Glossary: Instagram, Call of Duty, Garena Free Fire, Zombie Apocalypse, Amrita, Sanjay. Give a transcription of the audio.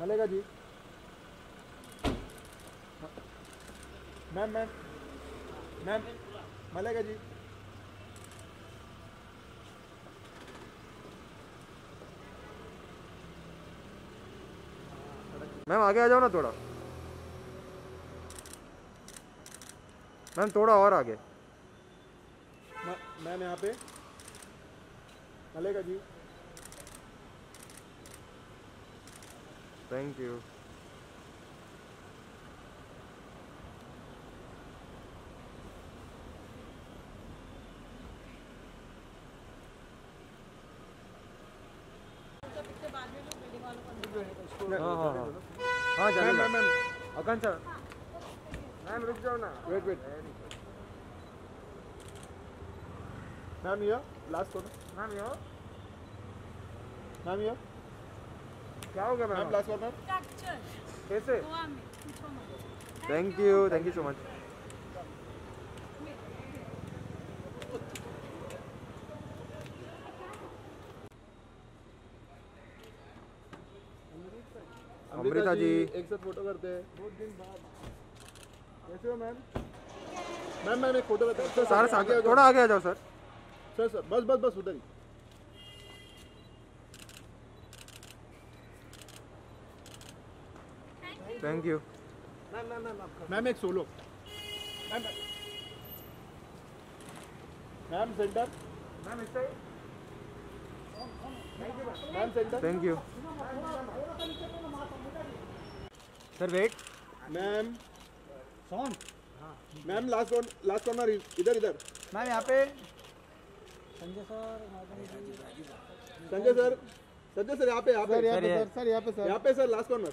मिलेगा जी। Ma'am ma'am ma'am मिलेगा जी। Ma'am आगे आ जाओ ना थोड़ा। मैम थोड़ा और आगे। मैम यहाँ पे मिलेगा जी। Thank you. हाँ मैम मैम आकांक्षा मैम रुक जाओ ना। वेट वेट मैम ये लास्ट कॉर्नर। मैम ये क्या होगा मैम लास्ट कॉर्नर कैसे? Thank you so much. Amrita ji एक साथ फोटो करते हैं बहुत दिन बाद। कैसे हो मैम? मैम मैम एक फोटो करते हैं। सर आगे थोड़ा आगे आ जाओ सर। सर सर बस बस बस उधर ही। Thank you ma'am. Ma'am ma'am ma'am एक solo. Ma'am ma'am centre. Ma'am इस side. Ma'am centre. Thank you sir. Wait ma'am सोन। मैम लास्ट कॉर्नर इधर इधर। मैम यहाँ पे संजय सर। संजय सर यहाँ पे सर लास्ट कॉर्नर।